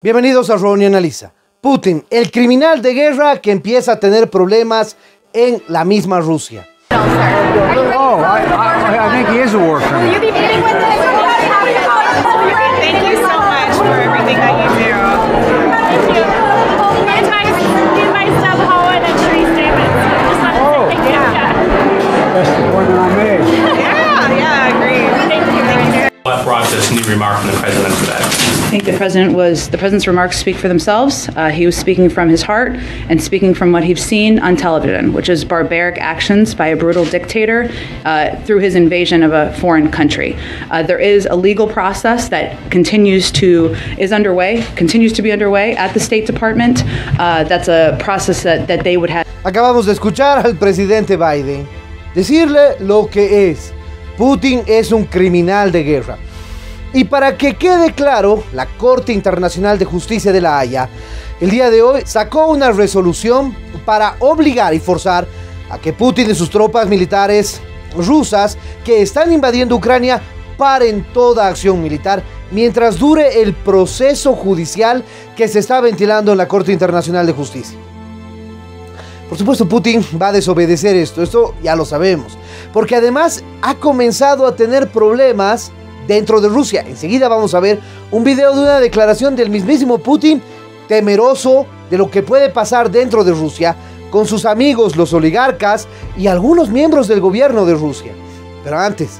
Bienvenidos a Rony Analiza. Putin, el criminal de guerra que empieza a tener problemas en la misma Rusia. Remark from the president for that. I think the president's remarks speak for themselves. He was speaking from his heart and speaking from what he's seen on television, which is barbaric actions by a brutal dictator through his invasion of a foreign country. There is a legal process that continues to be underway at the State Department. That's a process that they would have. Acabamos de escuchar al presidente Biden decirle lo que es. Putin es un criminal de guerra. Y para que quede claro, la Corte Internacional de Justicia de La Haya el día de hoy sacó una resolución para obligar y forzar a que Putin y sus tropas militares rusas que están invadiendo Ucrania paren toda acción militar mientras dure el proceso judicial que se está ventilando en la Corte Internacional de Justicia. Por supuesto, Putin va a desobedecer esto ya lo sabemos, porque además ha comenzado a tener problemas dentro de Rusia. Enseguida vamos a ver un video de una declaración del mismísimo Putin, temeroso de lo que puede pasar dentro de Rusia, con sus amigos los oligarcas y algunos miembros del gobierno de Rusia. Pero antes,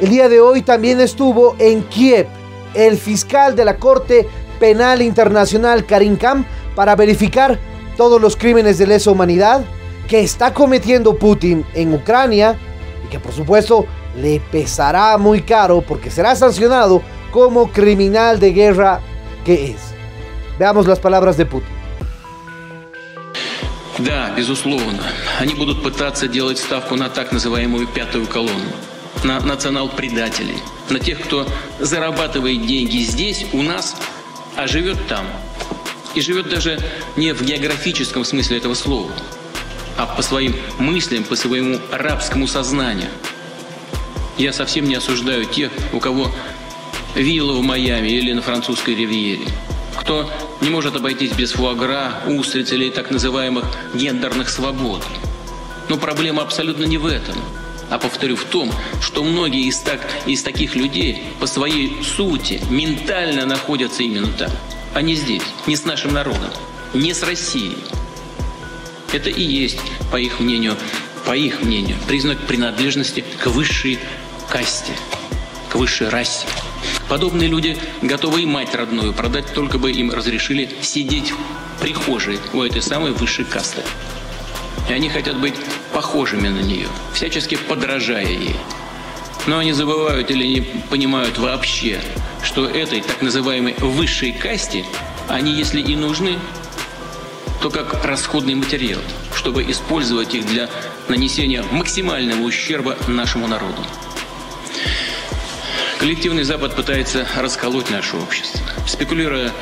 el día de hoy también estuvo en Kiev el fiscal de la Corte Penal Internacional, Karim Khan, para verificar todos los crímenes de lesa humanidad que está cometiendo Putin en Ucrania y que, por supuesto, le pesará muy caro porque será sancionado como criminal de guerra que es. Veamos las palabras de Putin. Да, безусловно, они будут пытаться делать ставку на так называемую пятую колонну, на национал-предателей, на тех, кто зарабатывает деньги здесь, у нас, а живет там. И живет даже не в географическом смысле этого слова, а по своим мыслям, по своему рабскому сознанию. Я совсем не осуждаю тех, у кого вилла в Майами или на французской ривьере, кто не может обойтись без фуагра, устриц или так называемых гендерных свобод. Но проблема абсолютно не в этом, а, повторю, в том, что многие из таких людей по своей сути ментально находятся именно там, а не здесь, не с нашим народом, не с Россией. Это и есть, по их мнению, признак принадлежности к высшей касте, к высшей расе. Подобные люди готовы и мать родную продать, только бы им разрешили сидеть в прихожей у этой самой высшей касты. И они хотят быть похожими на нее, всячески подражая ей. Но они забывают или не понимают вообще, что этой так называемой высшей касте они, если и нужны, то как расходный материал, чтобы использовать их для нанесения максимального ущерба нашему народу. Коллективный Запад пытается расколоть наше общество, спекулируя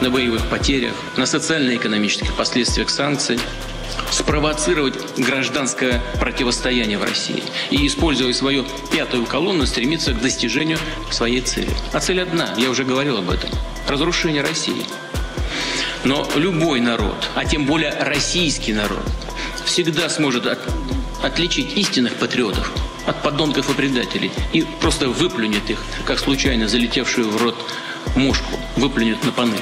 на боевых потерях, на социально-экономических последствиях санкций, спровоцировать гражданское противостояние в России и, используя свою пятую колонну, стремиться к достижению своей цели. А цель одна, я уже говорил об этом – разрушение России. Но любой народ, а тем более российский народ, всегда сможет отличить истинных патриотов от подонков и предателей и просто выплюнет их, как случайно залетевшую в рот мушку, выплюнет на панель.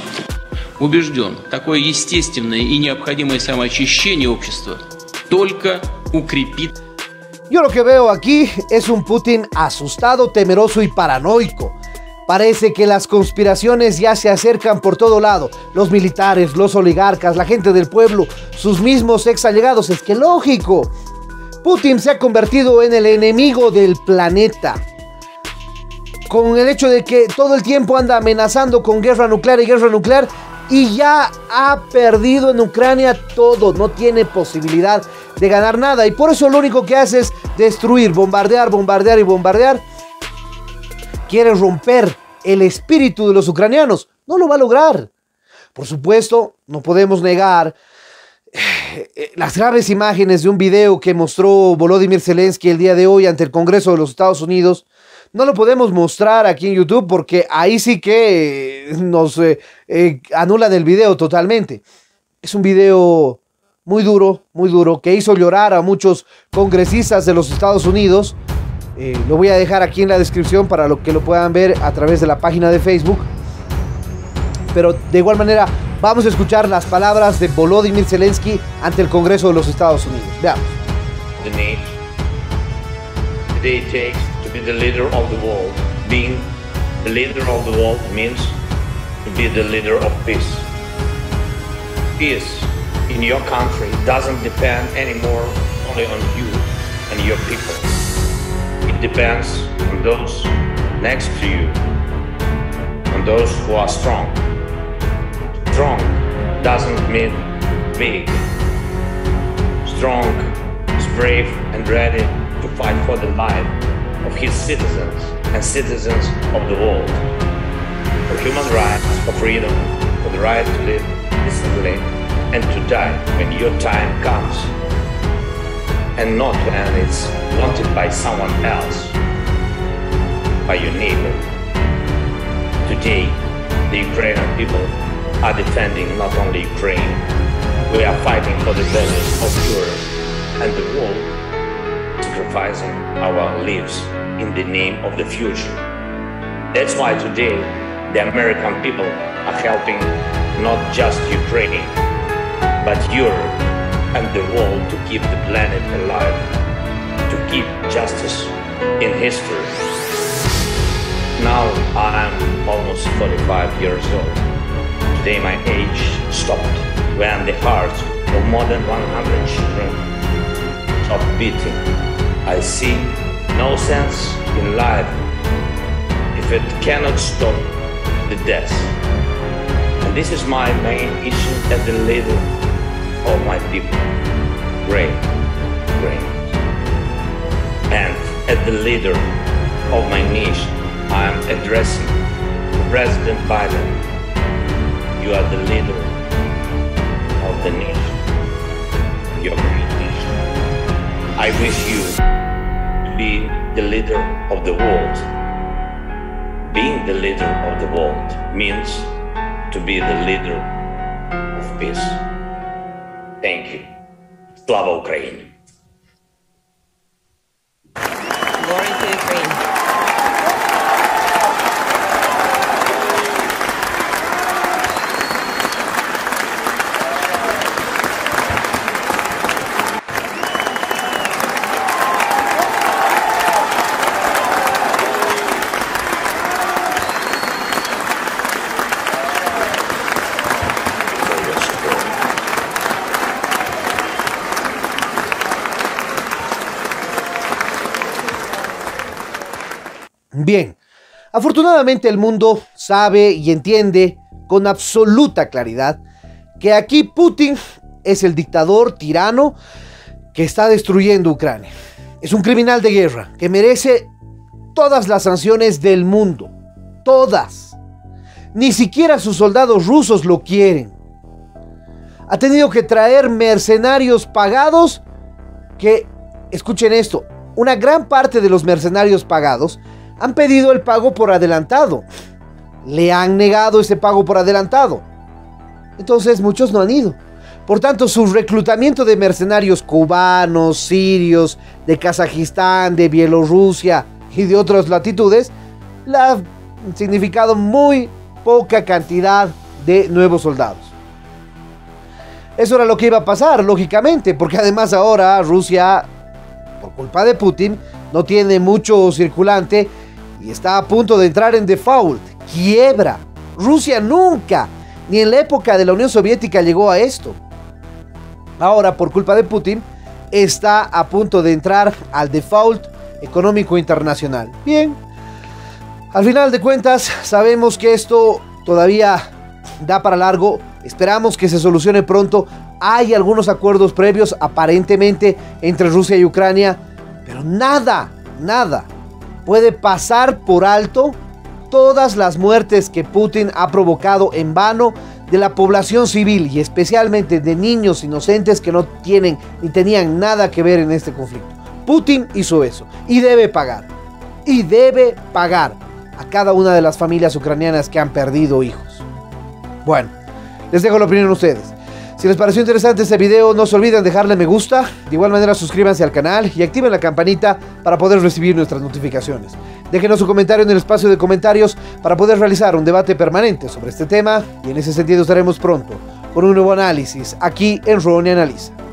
Убежден, такое естественное и необходимое самоочищение общества только укрепит. Yo lo que veo aquí es un Putin asustado, temeroso y paranoico. Parece que las conspiraciones ya se acercan por todo lado. Los militares, los oligarcas, la gente del pueblo, sus mismos ex allegados. Es que lógico. Putin se ha convertido en el enemigo del planeta. Con el hecho de que todo el tiempo anda amenazando con guerra nuclear. Y ya ha perdido en Ucrania todo. No tiene posibilidad de ganar nada. Y por eso lo único que hace es destruir, bombardear. Quiere romper el espíritu de los ucranianos. No lo va a lograr. Por supuesto, no podemos negar las graves imágenes de un video que mostró Volodymyr Zelensky el día de hoy ante el Congreso de los Estados Unidos, No lo podemos mostrar aquí en YouTube porque ahí sí que nos anulan el video totalmente. Es un video muy duro, que hizo llorar a muchos congresistas de los Estados Unidos. Lo voy a dejar aquí en la descripción para que lo puedan ver a través de la página de Facebook. Pero de igual manera vamos a escuchar las palabras de Volodymyr Zelensky ante el Congreso de los Estados Unidos. Veamos. The name. The day takes to be the leader of the world. Being the leader of the world means to be the leader of peace. Peace in your country doesn't depend anymore only on you and your people. It depends on those next to you, on those who are strong. Strong doesn't mean big. Strong is brave and ready to fight for the life of his citizens and citizens of the world. For human rights, for freedom, for the right to live decently and to die when your time comes. And not when it's wanted by someone else, by your neighbor. Today, the Ukrainian people are defending not only Ukraine, we are fighting for the values of Europe and the world, sacrificing our lives in the name of the future. That's why today the American people are helping not just Ukraine, but Europe and the world to keep the planet alive, to keep justice in history. Now I am almost 45 years old. Today my age stopped when the hearts of more than 100 children stopped beating. I see no sense in life if it cannot stop the death. And this is my main issue as the leader of my people. Great. And as the leader of my nation, I am addressing President Biden. You are the leader of the nation, your great nation. I wish you to be the leader of the world. Being the leader of the world means to be the leader of peace. Thank you. Slava Ukraine. Glory to Ukraine. Bien, afortunadamente el mundo sabe y entiende con absoluta claridad que aquí Putin es el dictador tirano que está destruyendo Ucrania. Es un criminal de guerra que merece todas las sanciones del mundo, todas. Ni siquiera sus soldados rusos lo quieren. Ha tenido que traer mercenarios pagados que, escuchen esto, una gran parte de los mercenarios pagados han pedido el pago por adelantado. Le han negado ese pago por adelantado. Entonces muchos no han ido. Por tanto, su reclutamiento de mercenarios cubanos, sirios, de Kazajistán, de Bielorrusia y de otras latitudes, le ha significado muy poca cantidad de nuevos soldados. Eso era lo que iba a pasar, lógicamente, porque además ahora Rusia, por culpa de Putin, no tiene mucho circulante y está a punto de entrar en default, quiebra. Rusia nunca, ni en la época de la Unión Soviética, llegó a esto. Ahora, por culpa de Putin, está a punto de entrar al default económico internacional. Bien, al final de cuentas, sabemos que esto todavía da para largo. Esperamos que se solucione pronto. Hay algunos acuerdos previos, aparentemente, entre Rusia y Ucrania, pero nada puede pasar por alto todas las muertes que Putin ha provocado en vano de la población civil y especialmente de niños inocentes que no tienen ni tenían nada que ver en este conflicto. Putin hizo eso y debe pagar. y debe pagar a cada una de las familias ucranianas que han perdido hijos. Bueno, les dejo la opinión a ustedes. Si les pareció interesante este video, no se olviden dejarle me gusta. De igual manera, suscríbanse al canal y activen la campanita para poder recibir nuestras notificaciones. Déjenos su comentario en el espacio de comentarios para poder realizar un debate permanente sobre este tema, y en ese sentido estaremos pronto con un nuevo análisis aquí en Rony Analiza.